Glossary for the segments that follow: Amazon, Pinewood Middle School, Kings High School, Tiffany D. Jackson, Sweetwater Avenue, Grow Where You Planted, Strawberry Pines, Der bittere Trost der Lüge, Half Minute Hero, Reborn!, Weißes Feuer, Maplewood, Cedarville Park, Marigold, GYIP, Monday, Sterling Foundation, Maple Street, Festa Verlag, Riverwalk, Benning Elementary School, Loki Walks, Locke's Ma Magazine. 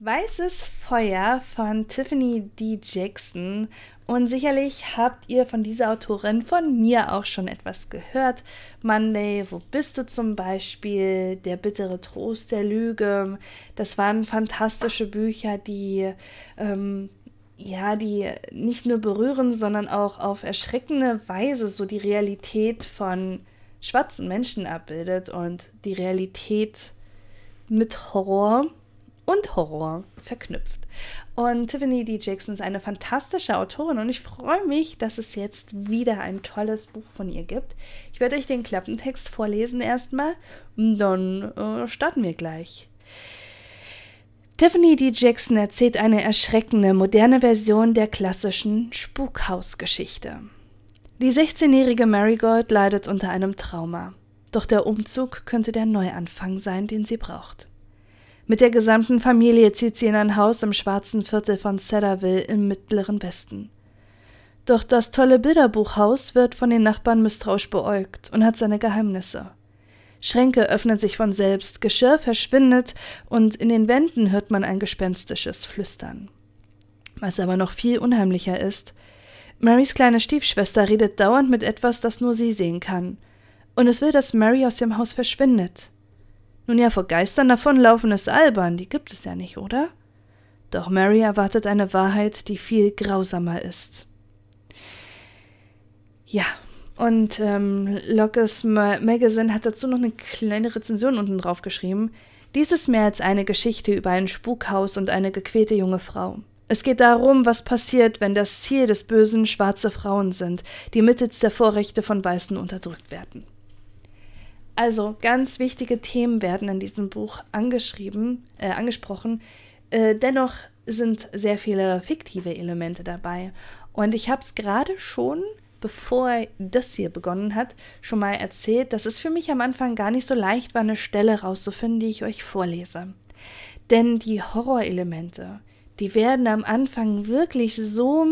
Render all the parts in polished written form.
Weißes Feuer von Tiffany D. Jackson, und sicherlich habt ihr von dieser Autorin von mir auch schon etwas gehört. Monday, Wo bist du zum Beispiel, Der bittere Trost der Lüge, das waren fantastische Bücher, die die nicht nur berühren, sondern auch auf erschreckende Weise so die Realität von schwarzen Menschen abbildet und die Realität mit Horror und Horror verknüpft. Und Tiffany D. Jackson ist eine fantastische Autorin und ich freue mich, dass es jetzt wieder ein tolles Buch von ihr gibt. Ich werde euch den Klappentext vorlesen erstmal und dann starten wir gleich. Tiffany D. Jackson erzählt eine erschreckende, moderne Version der klassischen Spukhausgeschichte. Die 16-jährige Marigold leidet unter einem Trauma. Doch der Umzug könnte der Neuanfang sein, den sie braucht. Mit der gesamten Familie zieht sie in ein Haus im schwarzen Viertel von Cedarville im mittleren Westen. Doch das tolle Bilderbuchhaus wird von den Nachbarn misstrauisch beäugt und hat seine Geheimnisse. Schränke öffnen sich von selbst, Geschirr verschwindet und in den Wänden hört man ein gespenstisches Flüstern. Was aber noch viel unheimlicher ist, Marys kleine Stiefschwester redet dauernd mit etwas, das nur sie sehen kann, und es will, dass Mary aus dem Haus verschwindet. Nun ja, vor Geistern davonlaufen ist albern, die gibt es ja nicht, oder? Doch Mary erwartet eine Wahrheit, die viel grausamer ist. Ja, und Locke's Ma Magazine hat dazu noch eine kleine Rezension unten drauf geschrieben. Dies ist mehr als eine Geschichte über ein Spukhaus und eine gequälte junge Frau. Es geht darum, was passiert, wenn das Ziel des Bösen schwarze Frauen sind, die mittels der Vorrechte von Weißen unterdrückt werden. Also, ganz wichtige Themen werden in diesem Buch angesprochen. Dennoch sind sehr viele fiktive Elemente dabei. Und ich habe es gerade schon, bevor das hier begonnen hat, schon mal erzählt, dass es für mich am Anfang gar nicht so leicht war, eine Stelle rauszufinden, die ich euch vorlese. Denn die Horrorelemente, die werden am Anfang wirklich so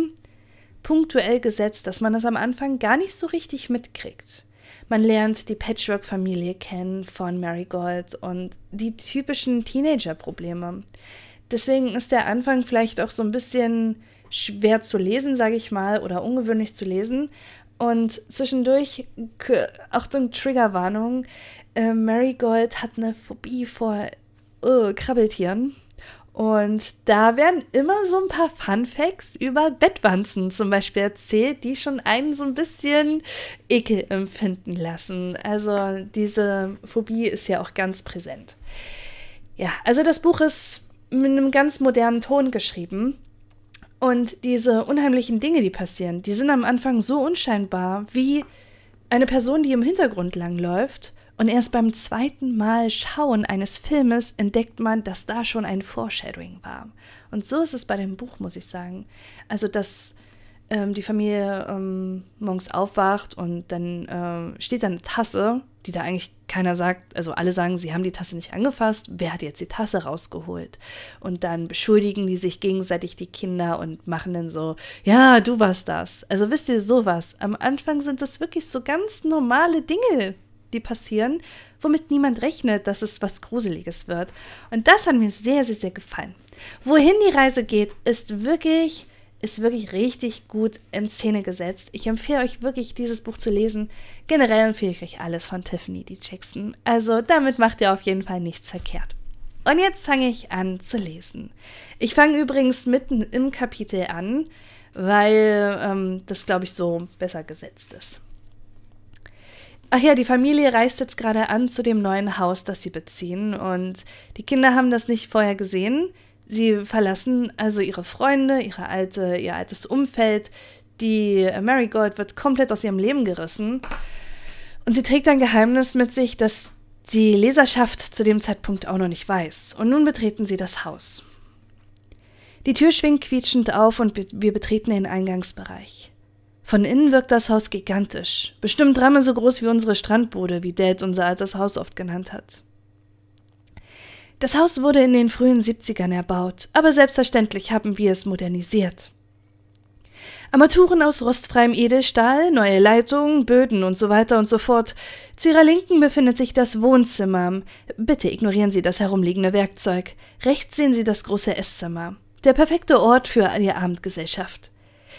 punktuell gesetzt, dass man das am Anfang gar nicht so richtig mitkriegt. Man lernt die Patchwork-Familie kennen von Marigold und die typischen Teenager-Probleme. Deswegen ist der Anfang vielleicht auch so ein bisschen schwer zu lesen, sage ich mal, oder ungewöhnlich zu lesen. Und zwischendurch, Achtung, Triggerwarnung, Marigold hat eine Phobie vor Krabbeltieren. Und da werden immer so ein paar Funfacts über Bettwanzen zum Beispiel erzählt, die schon einen so ein bisschen Ekel empfinden lassen. Also diese Phobie ist ja auch ganz präsent. Ja, also das Buch ist mit einem ganz modernen Ton geschrieben. Und diese unheimlichen Dinge, die passieren, die sind am Anfang so unscheinbar wie eine Person, die im Hintergrund langläuft. Und erst beim zweiten Mal Schauen eines Filmes entdeckt man, dass da schon ein Foreshadowing war. Und so ist es bei dem Buch, muss ich sagen. Also, dass die Familie morgens aufwacht und dann steht da eine Tasse, die da eigentlich keiner sagt. Also alle sagen, sie haben die Tasse nicht angefasst. Wer hat jetzt die Tasse rausgeholt? Und dann beschuldigen die sich gegenseitig, die Kinder, und machen dann so, ja, du warst das. Also wisst ihr, sowas. Am Anfang sind das wirklich so ganz normale Dinge, die passieren, womit niemand rechnet, dass es was Gruseliges wird. Und das hat mir sehr, sehr, sehr gefallen. Wohin die Reise geht, ist wirklich richtig gut in Szene gesetzt. Ich empfehle euch wirklich, dieses Buch zu lesen. Generell empfehle ich euch alles von Tiffany D. Jackson. Also damit macht ihr auf jeden Fall nichts verkehrt. Und jetzt fange ich an zu lesen. Ich fange übrigens mitten im Kapitel an, weil das, glaube ich, so besser gesetzt ist. Ach ja, die Familie reist jetzt gerade an zu dem neuen Haus, das sie beziehen, und die Kinder haben das nicht vorher gesehen. Sie verlassen also ihre Freunde, ihr altes Umfeld. Die Marigold wird komplett aus ihrem Leben gerissen und sie trägt ein Geheimnis mit sich, das die Leserschaft zu dem Zeitpunkt auch noch nicht weiß. Und nun betreten sie das Haus. Die Tür schwingt quietschend auf und wir betreten den Eingangsbereich. Von innen wirkt das Haus gigantisch, bestimmt dreimal so groß wie unsere Strandbude, wie Dad unser altes Haus oft genannt hat. Das Haus wurde in den frühen 70ern erbaut, aber selbstverständlich haben wir es modernisiert. Armaturen aus rostfreiem Edelstahl, neue Leitungen, Böden und so weiter und so fort. Zu Ihrer Linken befindet sich das Wohnzimmer. Bitte ignorieren Sie das herumliegende Werkzeug. Rechts sehen Sie das große Esszimmer. Der perfekte Ort für die Abendgesellschaft.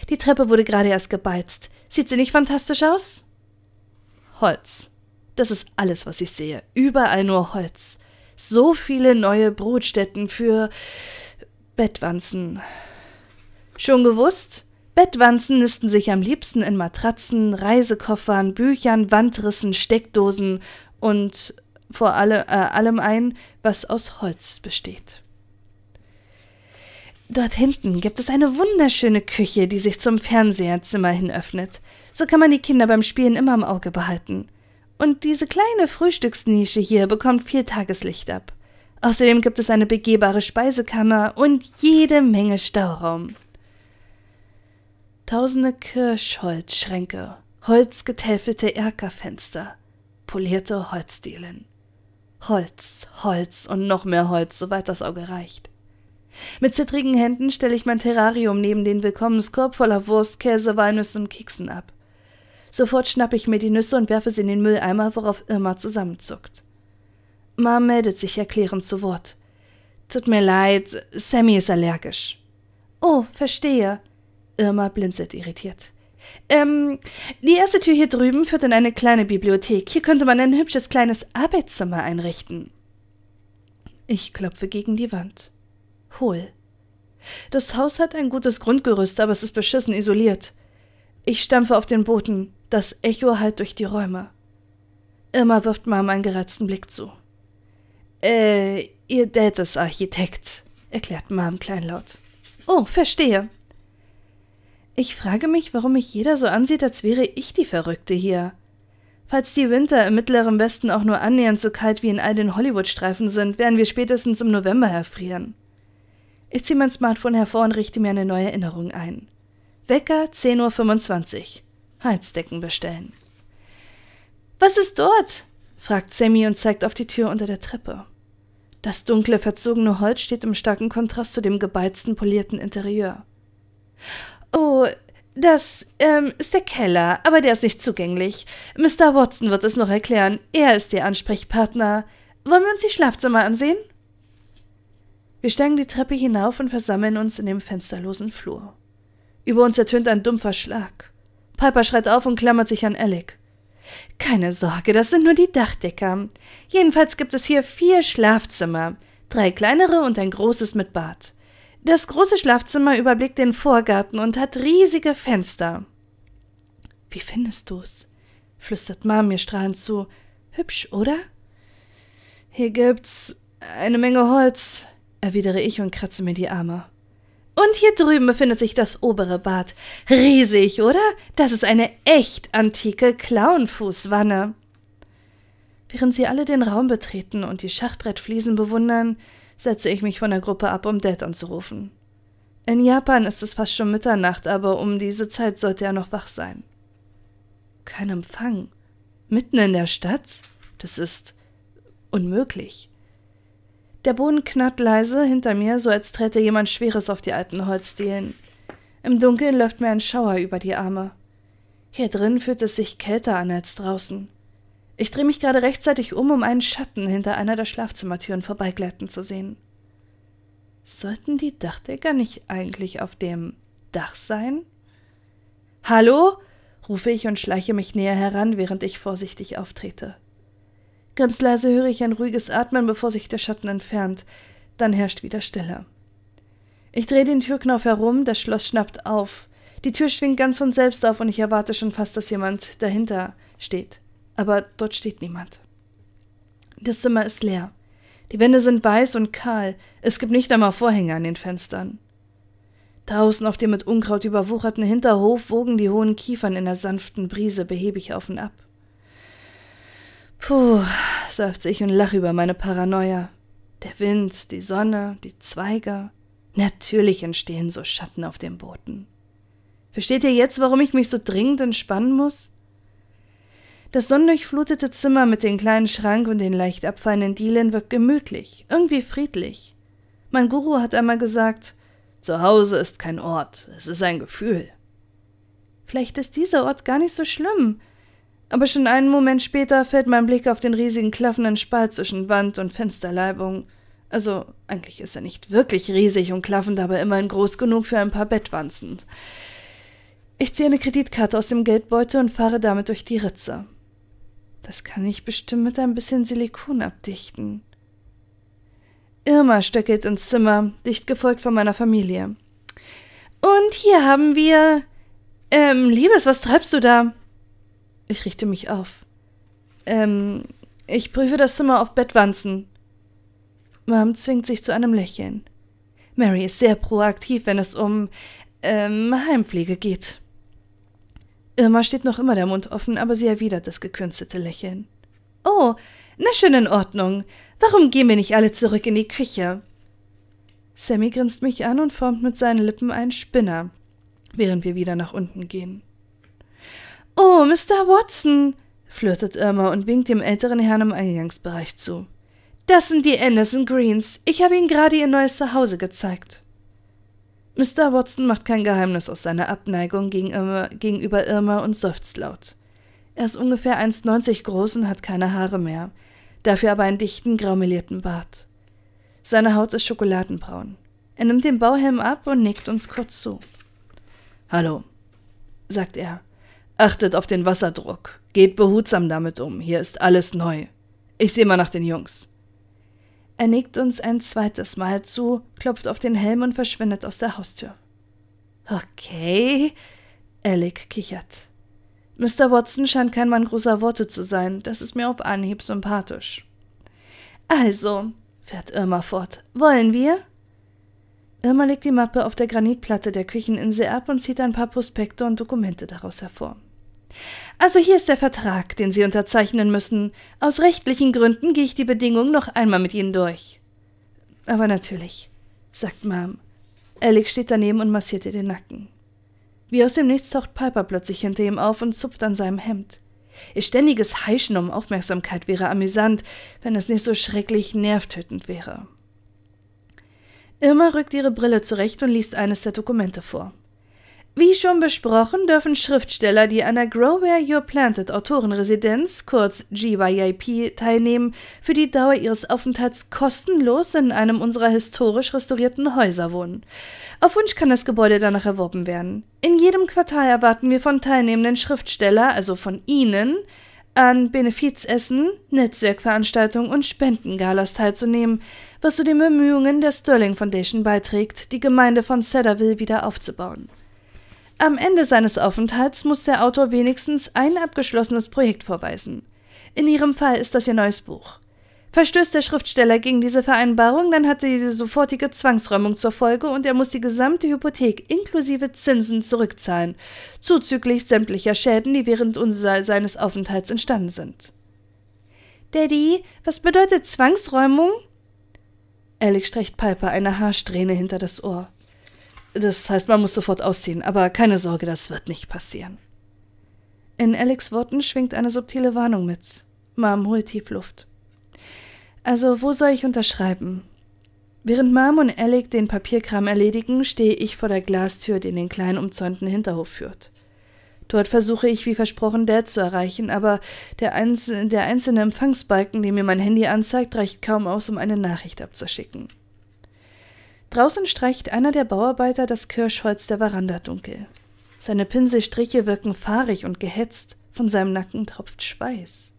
Die Treppe wurde gerade erst gebeizt. Sieht sie nicht fantastisch aus? Holz. Das ist alles, was ich sehe. Überall nur Holz. So viele neue Brutstätten für Bettwanzen. Schon gewusst? Bettwanzen nisten sich am liebsten in Matratzen, Reisekoffern, Büchern, Wandrissen, Steckdosen und vor allem ein, was aus Holz besteht. Dort hinten gibt es eine wunderschöne Küche, die sich zum Fernseherzimmer hin öffnet. So kann man die Kinder beim Spielen immer im Auge behalten. Und diese kleine Frühstücksnische hier bekommt viel Tageslicht ab. Außerdem gibt es eine begehbare Speisekammer und jede Menge Stauraum. Tausende Kirschholzschränke, holzgetäfelte Erkerfenster, polierte Holzdielen. Holz, Holz und noch mehr Holz, soweit das Auge reicht. Mit zittrigen Händen stelle ich mein Terrarium neben den Willkommenskorb voller Wurst, Käse, Walnüsse und Keksen ab. Sofort schnappe ich mir die Nüsse und werfe sie in den Mülleimer, worauf Irma zusammenzuckt. Mom meldet sich erklärend zu Wort. »Tut mir leid, Sammy ist allergisch.« »Oh, verstehe.« Irma blinzelt irritiert. Die erste Tür hier drüben führt in eine kleine Bibliothek. Hier könnte man ein hübsches kleines Arbeitszimmer einrichten.« Ich klopfe gegen die Wand. Hohl. Das Haus hat ein gutes Grundgerüst, aber es ist beschissen isoliert. Ich stampfe auf den Boden. Das Echo hallt durch die Räume. Irma wirft Mom einen gereizten Blick zu. Ihr Dad ist Architekt,« erklärt Mom kleinlaut. »Oh, verstehe.« Ich frage mich, warum mich jeder so ansieht, als wäre ich die Verrückte hier. Falls die Winter im mittleren Westen auch nur annähernd so kalt wie in all den Hollywood-Streifen sind, werden wir spätestens im November erfrieren. Ich ziehe mein Smartphone hervor und richte mir eine neue Erinnerung ein. Wecker 10:25 Uhr. Heizdecken bestellen. »Was ist dort?« fragt Sammy und zeigt auf die Tür unter der Treppe. Das dunkle, verzogene Holz steht im starken Kontrast zu dem gebeizten, polierten Interieur. »Oh, das, ist der Keller, aber der ist nicht zugänglich. Mr. Watson wird es noch erklären. Er ist Ihr Ansprechpartner. Wollen wir uns die Schlafzimmer ansehen?« Wir steigen die Treppe hinauf und versammeln uns in dem fensterlosen Flur. Über uns ertönt ein dumpfer Schlag. Piper schreit auf und klammert sich an Alec. »Keine Sorge, das sind nur die Dachdecker. Jedenfalls gibt es hier 4 Schlafzimmer, 3 kleinere und ein großes mit Bad. Das große Schlafzimmer überblickt den Vorgarten und hat riesige Fenster.« »Wie findest du's?« flüstert Mom mir strahlend zu. »Hübsch, oder?« »Hier gibt's eine Menge Holz«, erwidere ich und kratze mir die Arme. »Und hier drüben befindet sich das obere Bad. Riesig, oder? Das ist eine echt antike Clownfußwanne.« Während sie alle den Raum betreten und die Schachbrettfliesen bewundern, setze ich mich von der Gruppe ab, um Dad anzurufen. In Japan ist es fast schon Mitternacht, aber um diese Zeit sollte er noch wach sein. Kein Empfang. Mitten in der Stadt? Das ist unmöglich. Der Boden knarrt leise hinter mir, so als träte jemand Schweres auf die alten Holzdielen. Im Dunkeln läuft mir ein Schauer über die Arme. Hier drin fühlt es sich kälter an als draußen. Ich drehe mich gerade rechtzeitig um, um einen Schatten hinter einer der Schlafzimmertüren vorbeigleiten zu sehen. Sollten die Dachdecker nicht eigentlich auf dem Dach sein? »Hallo?« rufe ich und schleiche mich näher heran, während ich vorsichtig auftrete. Ganz leise höre ich ein ruhiges Atmen, bevor sich der Schatten entfernt. Dann herrscht wieder Stille. Ich drehe den Türknauf herum, das Schloss schnappt auf. Die Tür schwingt ganz von selbst auf und ich erwarte schon fast, dass jemand dahinter steht. Aber dort steht niemand. Das Zimmer ist leer. Die Wände sind weiß und kahl. Es gibt nicht einmal Vorhänge an den Fenstern. Draußen auf dem mit Unkraut überwucherten Hinterhof wogen die hohen Kiefern in der sanften Brise behäbig auf und ab. »Puh«, seufze ich und lache über meine Paranoia. Der Wind, die Sonne, die Zweige. Natürlich entstehen so Schatten auf dem Boden. Versteht ihr jetzt, warum ich mich so dringend entspannen muss? Das sonnendurchflutete Zimmer mit dem kleinen Schrank und den leicht abfallenden Dielen wirkt gemütlich, irgendwie friedlich. Mein Guru hat einmal gesagt, zu Hause ist kein Ort, es ist ein Gefühl. Vielleicht ist dieser Ort gar nicht so schlimm. Aber schon einen Moment später fällt mein Blick auf den riesigen klaffenden Spalt zwischen Wand und Fensterleibung. Also, eigentlich ist er nicht wirklich riesig und klaffend, aber immerhin groß genug für ein paar Bettwanzen. Ich ziehe eine Kreditkarte aus dem Geldbeutel und fahre damit durch die Ritze. Das kann ich bestimmt mit ein bisschen Silikon abdichten. Irma stöckelt ins Zimmer, dicht gefolgt von meiner Familie. Und hier haben wir... Liebes, was treibst du da? Ich richte mich auf. Ich prüfe das Zimmer auf Bettwanzen. Mom zwingt sich zu einem Lächeln. Mary ist sehr proaktiv, wenn es um, Heimpflege geht. Irma steht noch immer der Mund offen, aber sie erwidert das gekünstelte Lächeln. Oh, na schön, in Ordnung. Warum gehen wir nicht alle zurück in die Küche? Sammy grinst mich an und formt mit seinen Lippen einen Spinner, während wir wieder nach unten gehen. Oh, Mr. Watson, flirtet Irma und winkt dem älteren Herrn im Eingangsbereich zu. Das sind die Anderson Greens. Ich habe Ihnen gerade Ihr neues Zuhause gezeigt. Mr. Watson macht kein Geheimnis aus seiner Abneigung gegenüber Irma und seufzt laut. Er ist ungefähr 1,90 groß und hat keine Haare mehr, dafür aber einen dichten, graumelierten Bart. Seine Haut ist schokoladenbraun. Er nimmt den Bauhelm ab und nickt uns kurz zu. »Hallo«, sagt er. »Achtet auf den Wasserdruck. Geht behutsam damit um. Hier ist alles neu. Ich sehe mal nach den Jungs.« Er nickt uns ein zweites Mal zu, klopft auf den Helm und verschwindet aus der Haustür. Okay, Alec kichert. Mr. Watson scheint kein Mann großer Worte zu sein, das ist mir auf Anhieb sympathisch. Also, fährt Irma fort, wollen wir? Irma legt die Mappe auf der Granitplatte der Kücheninsel ab und zieht ein paar Prospekte und Dokumente daraus hervor. Also hier ist der Vertrag, den Sie unterzeichnen müssen. Aus rechtlichen Gründen gehe ich die Bedingungen noch einmal mit Ihnen durch. Aber natürlich, sagt Mom. Alec steht daneben und massiert ihr den Nacken. Wie aus dem Nichts taucht Piper plötzlich hinter ihm auf und zupft an seinem Hemd. Ihr ständiges Heischen um Aufmerksamkeit wäre amüsant, wenn es nicht so schrecklich nervtötend wäre. Irma rückt ihre Brille zurecht und liest eines der Dokumente vor. Wie schon besprochen, dürfen Schriftsteller, die an der Grow Where You Planted Autorenresidenz, kurz GYIP, teilnehmen, für die Dauer ihres Aufenthalts kostenlos in einem unserer historisch restaurierten Häuser wohnen. Auf Wunsch kann das Gebäude danach erworben werden. In jedem Quartal erwarten wir von teilnehmenden Schriftsteller, also von Ihnen, an Benefizessen, Netzwerkveranstaltungen und Spendengalas teilzunehmen, was zu den Bemühungen der Sterling Foundation beiträgt, die Gemeinde von Cedarville wieder aufzubauen. Am Ende seines Aufenthalts muss der Autor wenigstens ein abgeschlossenes Projekt vorweisen. In Ihrem Fall ist das Ihr neues Buch. Verstößt der Schriftsteller gegen diese Vereinbarung, dann hat er die sofortige Zwangsräumung zur Folge und er muss die gesamte Hypothek inklusive Zinsen zurückzahlen, zuzüglich sämtlicher Schäden, die während seines Aufenthalts entstanden sind. Daddy, was bedeutet Zwangsräumung? Alec streicht Piper eine Haarsträhne hinter das Ohr. Das heißt, man muss sofort ausziehen, aber keine Sorge, das wird nicht passieren. In Alex' Worten schwingt eine subtile Warnung mit. Mom holt tief Luft. Also, wo soll ich unterschreiben? Während Mom und Alec den Papierkram erledigen, stehe ich vor der Glastür, die in den kleinen umzäunten Hinterhof führt. Dort versuche ich, wie versprochen, Dad zu erreichen, aber der einzelne Empfangsbalken, den mir mein Handy anzeigt, reicht kaum aus, um eine Nachricht abzuschicken. Draußen streicht einer der Bauarbeiter das Kirschholz der Veranda dunkel. Seine Pinselstriche wirken fahrig und gehetzt, von seinem Nacken tropft Schweiß.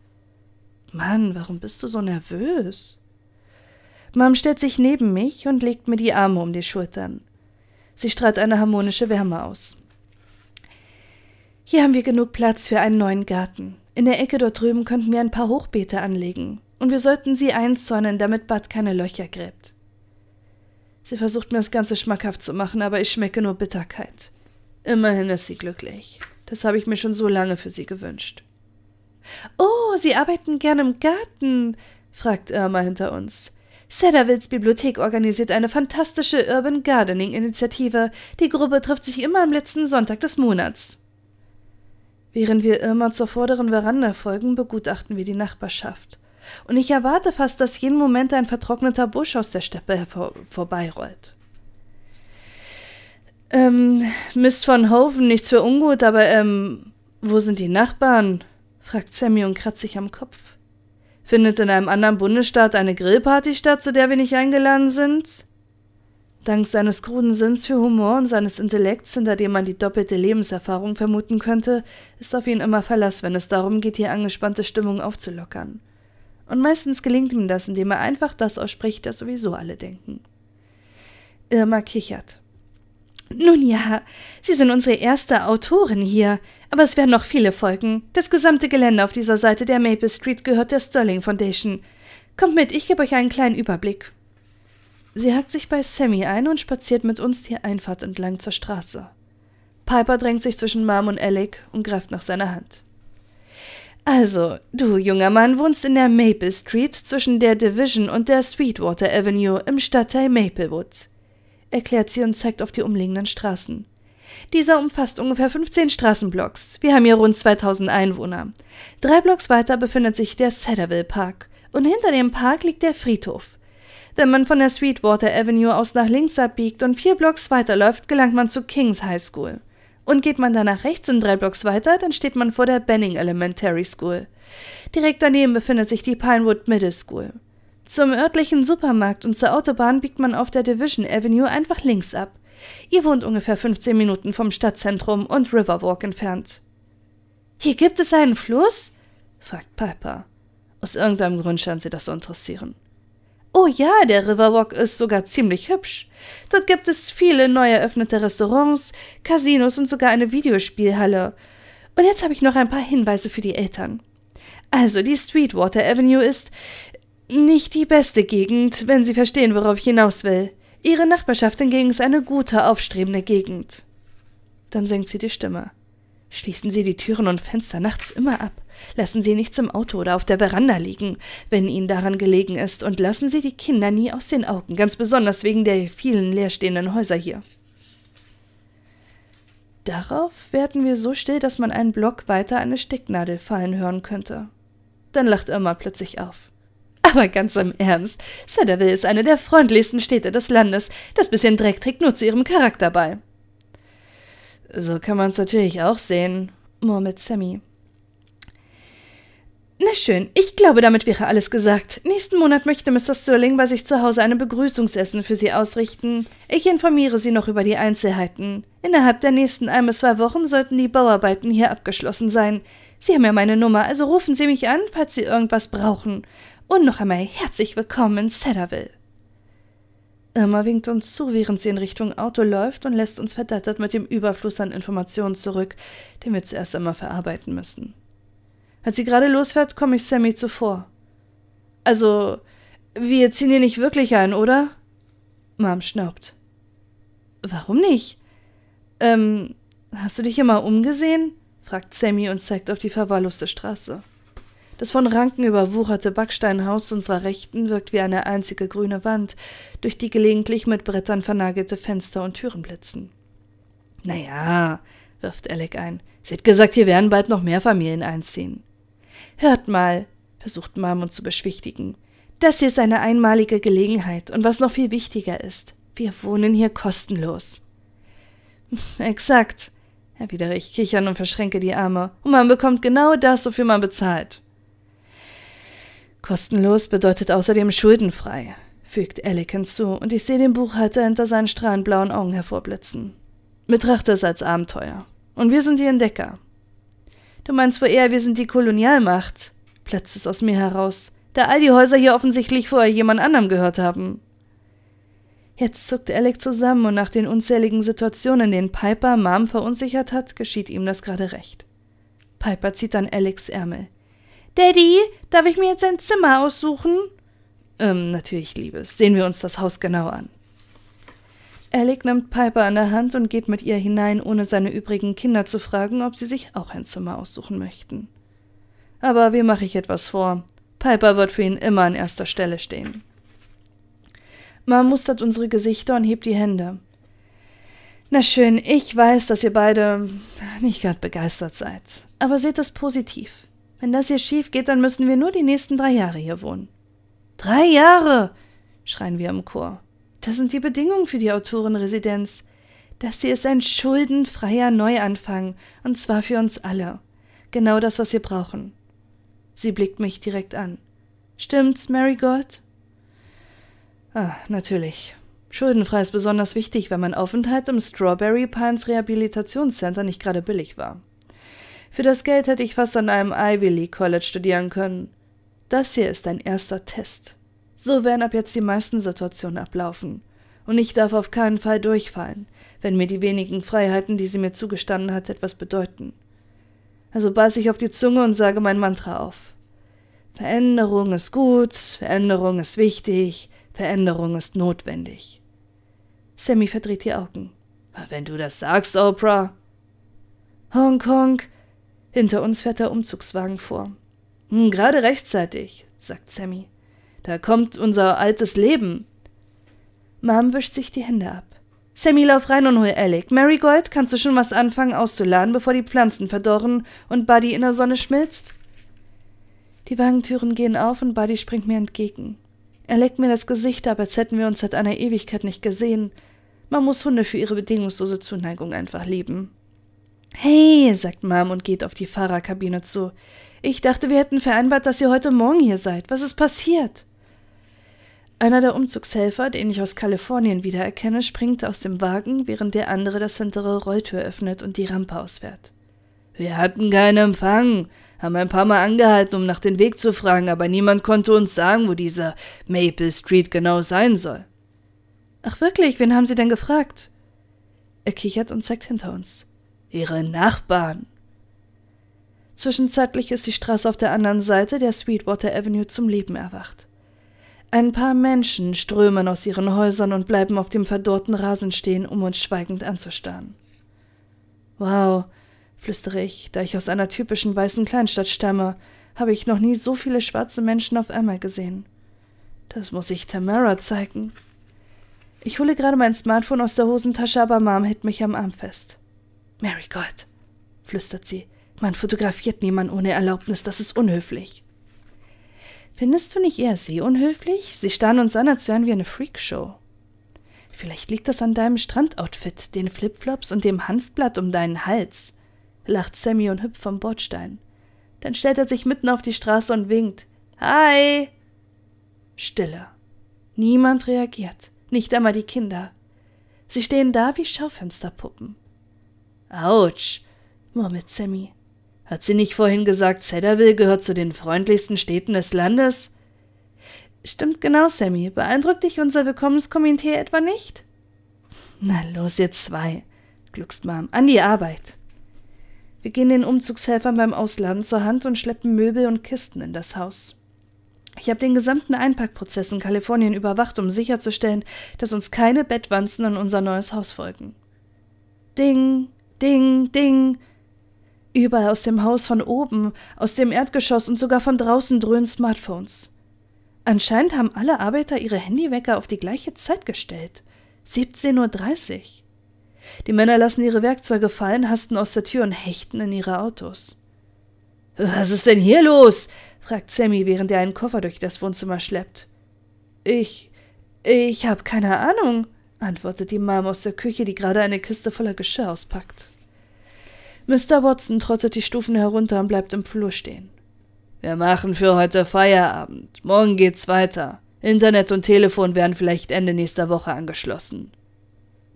»Mann, warum bist du so nervös?« Mom stellt sich neben mich und legt mir die Arme um die Schultern. Sie strahlt eine harmonische Wärme aus. »Hier haben wir genug Platz für einen neuen Garten. In der Ecke dort drüben könnten wir ein paar Hochbeete anlegen, und wir sollten sie einzäunen, damit Bud keine Löcher gräbt.« Sie versucht mir das Ganze schmackhaft zu machen, aber ich schmecke nur Bitterkeit. Immerhin ist sie glücklich. Das habe ich mir schon so lange für sie gewünscht. »Oh, Sie arbeiten gerne im Garten«, fragt Irma hinter uns. »Cedarvilles Bibliothek organisiert eine fantastische Urban Gardening-Initiative. Die Gruppe trifft sich immer am letzten Sonntag des Monats.« Während wir Irma zur vorderen Veranda folgen, begutachten wir die Nachbarschaft. Und ich erwarte fast, dass jeden Moment ein vertrockneter Busch aus der Steppe vorbeirollt. Mist von Haufen, nichts für ungut, aber wo sind die Nachbarn? Fragt Sammy und kratzt sich am Kopf. Findet in einem anderen Bundesstaat eine Grillparty statt, zu der wir nicht eingeladen sind? Dank seines kruden Sinns für Humor und seines Intellekts, hinter dem man die doppelte Lebenserfahrung vermuten könnte, ist auf ihn immer Verlass, wenn es darum geht, hier angespannte Stimmung aufzulockern. Und meistens gelingt ihm das, indem er einfach das ausspricht, das sowieso alle denken. Irma kichert. »Nun ja, Sie sind unsere erste Autorin hier, aber es werden noch viele folgen. Das gesamte Gelände auf dieser Seite der Maple Street gehört der Sterling Foundation. Kommt mit, ich gebe euch einen kleinen Überblick.« Sie hackt sich bei Sammy ein und spaziert mit uns die Einfahrt entlang zur Straße. Piper drängt sich zwischen Mom und Alec und greift nach seiner Hand. »Also, du, junger Mann, wohnst in der Maple Street zwischen der Division und der Sweetwater Avenue im Stadtteil Maplewood«, erklärt sie und zeigt auf die umliegenden Straßen. »Dieser umfasst ungefähr 15 Straßenblocks. Wir haben hier rund 2000 Einwohner. 3 Blocks weiter befindet sich der Cedarville Park und hinter dem Park liegt der Friedhof. Wenn man von der Sweetwater Avenue aus nach links abbiegt und 4 Blocks weiterläuft, gelangt man zu Kings High School. Und geht man danach rechts und 3 Blocks weiter, dann steht man vor der Benning Elementary School. Direkt daneben befindet sich die Pinewood Middle School. Zum örtlichen Supermarkt und zur Autobahn biegt man auf der Division Avenue einfach links ab. Ihr wohnt ungefähr 15 Minuten vom Stadtzentrum und Riverwalk entfernt.« »Hier gibt es einen Fluss?« fragt Piper. Aus irgendeinem Grund scheint sie das zu interessieren. »Oh ja, der Riverwalk ist sogar ziemlich hübsch. Dort gibt es viele neu eröffnete Restaurants, Casinos und sogar eine Videospielhalle. Und jetzt habe ich noch ein paar Hinweise für die Eltern. Also, die Sweetwater Avenue ist nicht die beste Gegend, wenn Sie verstehen, worauf ich hinaus will. Ihre Nachbarschaft hingegen ist eine gute, aufstrebende Gegend.« Dann senkt sie die Stimme. »Schließen Sie die Türen und Fenster nachts immer ab. Lassen Sie nichts im Auto oder auf der Veranda liegen, wenn Ihnen daran gelegen ist, und lassen Sie die Kinder nie aus den Augen, ganz besonders wegen der vielen leerstehenden Häuser hier.« Darauf werden wir so still, dass man einen Block weiter eine Stecknadel fallen hören könnte. Dann lacht Irma plötzlich auf. »Aber ganz im Ernst, Cedarville ist eine der freundlichsten Städte des Landes. Das bisschen Dreck trägt nur zu ihrem Charakter bei.« »So kann man's natürlich auch sehen«, murmelt Sammy. »Na schön, ich glaube, damit wäre alles gesagt. Nächsten Monat möchte Mr. Sterling bei sich zu Hause ein Begrüßungsessen für Sie ausrichten. Ich informiere Sie noch über die Einzelheiten. Innerhalb der nächsten 1 bis 2 Wochen sollten die Bauarbeiten hier abgeschlossen sein. Sie haben ja meine Nummer, also rufen Sie mich an, falls Sie irgendwas brauchen. Und noch einmal herzlich willkommen in Cedarville.« Irma winkt uns zu, während sie in Richtung Auto läuft und lässt uns verdattert mit dem Überfluss an Informationen zurück, den wir zuerst einmal verarbeiten müssen. Als sie gerade losfährt, komme ich Sammy zuvor. »Also, wir ziehen hier nicht wirklich ein, oder?« Mom schnaubt. »Warum nicht? Hast du dich immer umgesehen?« fragt Sammy und zeigt auf die verwahrloste Straße. Das von Ranken überwucherte Backsteinhaus unserer Rechten wirkt wie eine einzige grüne Wand, durch die gelegentlich mit Brettern vernagelte Fenster und Türen blitzen. »Naja«, wirft Alec ein, »sie hat gesagt, hier werden bald noch mehr Familien einziehen.« »Hört mal«, versucht Mom uns zu beschwichtigen, »das hier ist eine einmalige Gelegenheit und was noch viel wichtiger ist, wir wohnen hier kostenlos.« »Exakt«, erwidere ich kichern und verschränke die Arme, »und man bekommt genau das, wofür man bezahlt.« »Kostenlos bedeutet außerdem schuldenfrei«, fügt Alec hinzu, und ich sehe den Buchhalter hinter seinen strahlend blauen Augen hervorblitzen. »Betrachte es als Abenteuer. Und wir sind die Entdecker.« »Du meinst wohl eher, wir sind die Kolonialmacht«, platzt es aus mir heraus, »da all die Häuser hier offensichtlich vorher jemand anderem gehört haben.« Jetzt zuckt Alec zusammen, und nach den unzähligen Situationen, in denen Piper Mom verunsichert hat, geschieht ihm das gerade recht. Piper zieht an Alecs Ärmel. »Daddy, darf ich mir jetzt ein Zimmer aussuchen?« »Natürlich, Liebes. Sehen wir uns das Haus genau an.« Alec nimmt Piper an der Hand und geht mit ihr hinein, ohne seine übrigen Kinder zu fragen, ob sie sich auch ein Zimmer aussuchen möchten. Aber wie mache ich etwas vor? Piper wird für ihn immer an erster Stelle stehen. Mom mustert unsere Gesichter und hebt die Hände. »Na schön, ich weiß, dass ihr beide nicht gerade begeistert seid. Aber seht es positiv. Wenn das hier schief geht, dann müssen wir nur die nächsten 3 Jahre hier wohnen.« »3 Jahre!« schreien wir im Chor. »Das sind die Bedingungen für die Autorenresidenz. Das hier ist ein schuldenfreier Neuanfang, und zwar für uns alle. Genau das, was wir brauchen. Sie blickt mich direkt an. Stimmt's, Marigold? Ah, natürlich. Schuldenfrei ist besonders wichtig, weil mein Aufenthalt im Strawberry Pines Rehabilitationscenter nicht gerade billig war. Für das Geld hätte ich fast an einem Ivy League College studieren können. Das hier ist ein erster Test. So werden ab jetzt die meisten Situationen ablaufen. Und ich darf auf keinen Fall durchfallen, wenn mir die wenigen Freiheiten, die sie mir zugestanden hat, etwas bedeuten. Also beiß ich auf die Zunge und sage mein Mantra auf. Veränderung ist gut, Veränderung ist wichtig, Veränderung ist notwendig. Sammy verdreht die Augen. Wenn du das sagst, Oprah. Honk, honk. Hinter uns fährt der Umzugswagen vor. Gerade rechtzeitig, sagt Sammy. Da kommt unser altes Leben. Mom wischt sich die Hände ab. Sammy, lauf rein und hol Alec. Marigold, kannst du schon was anfangen auszuladen, bevor die Pflanzen verdorren und Buddy in der Sonne schmilzt? Die Wagentüren gehen auf und Buddy springt mir entgegen. Er leckt mir das Gesicht ab, als hätten wir uns seit einer Ewigkeit nicht gesehen. Man muss Hunde für ihre bedingungslose Zuneigung einfach lieben. »Hey«, sagt Mom und geht auf die Fahrerkabine zu. »Ich dachte, wir hätten vereinbart, dass ihr heute Morgen hier seid. Was ist passiert?« Einer der Umzugshelfer, den ich aus Kalifornien wiedererkenne, springt aus dem Wagen, während der andere das hintere Rolltür öffnet und die Rampe ausfährt. »Wir hatten keinen Empfang, haben ein paar Mal angehalten, um nach dem Weg zu fragen, aber niemand konnte uns sagen, wo dieser Maple Street genau sein soll.« »Ach wirklich, wen haben Sie denn gefragt?« Er kichert und zeigt hinter uns. »Ihre Nachbarn!« Zwischenzeitlich ist die Straße auf der anderen Seite der Sweetwater Avenue zum Leben erwacht. Ein paar Menschen strömen aus ihren Häusern und bleiben auf dem verdorrten Rasen stehen, um uns schweigend anzustarren. »Wow«, flüstere ich, da ich aus einer typischen weißen Kleinstadt stamme, habe ich noch nie so viele schwarze Menschen auf einmal gesehen. Das muss ich Tamara zeigen. Ich hole gerade mein Smartphone aus der Hosentasche, aber Mom hält mich am Arm fest. »Marigold«, flüstert sie, »man fotografiert niemanden ohne Erlaubnis, das ist unhöflich.« »Findest du nicht eher sie unhöflich? Sie starren uns an, als wären wir eine Freakshow.« »Vielleicht liegt das an deinem Strandoutfit, den Flipflops und dem Hanfblatt um deinen Hals«, lacht Sammy und hüpft vom Bordstein. Dann stellt er sich mitten auf die Straße und winkt. »Hi!« Stille. Niemand reagiert, nicht einmal die Kinder. Sie stehen da wie Schaufensterpuppen. »Autsch«, murmelt Sammy. »Hat sie nicht vorhin gesagt, Cedarville gehört zu den freundlichsten Städten des Landes?« »Stimmt genau, Sammy. Beeindruckt dich unser Willkommenskomitee etwa nicht?« »Na los, ihr zwei«, gluckst Mom. »An die Arbeit!« Wir gehen den Umzugshelfern beim Ausladen zur Hand und schleppen Möbel und Kisten in das Haus. Ich habe den gesamten Einpackprozess in Kalifornien überwacht, um sicherzustellen, dass uns keine Bettwanzen in unser neues Haus folgen. Ding! Ding, ding. Überall aus dem Haus von oben, aus dem Erdgeschoss und sogar von draußen dröhnen Smartphones. Anscheinend haben alle Arbeiter ihre Handywecker auf die gleiche Zeit gestellt. 17:30 Uhr. Die Männer lassen ihre Werkzeuge fallen, hasten aus der Tür und hechten in ihre Autos. »Was ist denn hier los?« fragt Sammy, während er einen Koffer durch das Wohnzimmer schleppt. »Ich habe keine Ahnung«, antwortet die Mom aus der Küche, die gerade eine Kiste voller Geschirr auspackt. Mr. Watson trottet die Stufen herunter und bleibt im Flur stehen. »Wir machen für heute Feierabend. Morgen geht's weiter. Internet und Telefon werden vielleicht Ende nächster Woche angeschlossen.«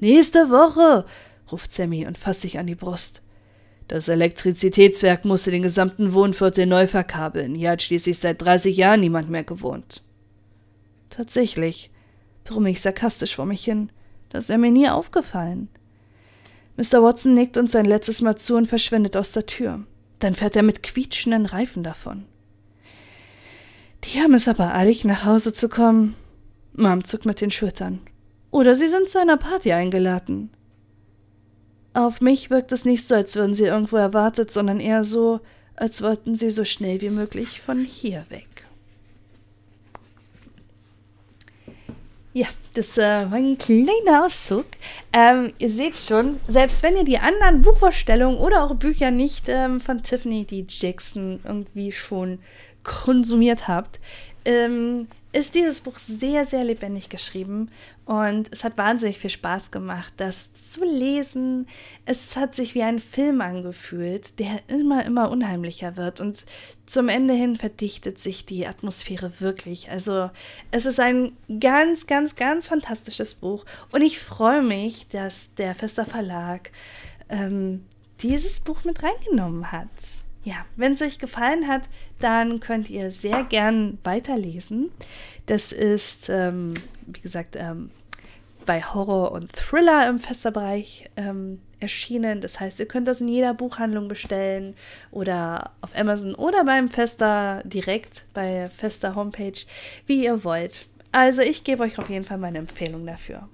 »Nächste Woche«, ruft Sammy und fasst sich an die Brust. »Das Elektrizitätswerk musste den gesamten Wohnviertel neu verkabeln. Hier hat schließlich seit 30 Jahren niemand mehr gewohnt.« »Tatsächlich«, brumme ich sarkastisch vor mich hin. Das wäre mir nie aufgefallen. Mr. Watson nickt uns ein letztes Mal zu und verschwindet aus der Tür. Dann fährt er mit quietschenden Reifen davon. Die haben es aber eilig, nach Hause zu kommen. Mom zuckt mit den Schultern. Oder sie sind zu einer Party eingeladen. Auf mich wirkt es nicht so, als würden sie irgendwo erwartet, sondern eher so, als wollten sie so schnell wie möglich von hier weg. Ja, das war ein kleiner Auszug. Ihr seht schon, selbst wenn ihr die anderen Buchvorstellungen oder auch Bücher nicht von Tiffany D. Jackson irgendwie schon konsumiert habt, ist dieses Buch sehr, sehr lebendig geschrieben und es hat wahnsinnig viel Spaß gemacht, das zu lesen. Es hat sich wie ein Film angefühlt, der immer unheimlicher wird und zum Ende hin verdichtet sich die Atmosphäre wirklich. Also es ist ein ganz fantastisches Buch und ich freue mich, dass der Festa Verlag dieses Buch mit reingenommen hat. Ja, wenn es euch gefallen hat, dann könnt ihr sehr gern weiterlesen. Das ist, wie gesagt, bei Horror und Thriller im Festa-Bereich erschienen. Das heißt, ihr könnt das in jeder Buchhandlung bestellen oder auf Amazon oder beim Festa direkt, bei Festa Homepage, wie ihr wollt. Also ich gebe euch auf jeden Fall meine Empfehlung dafür.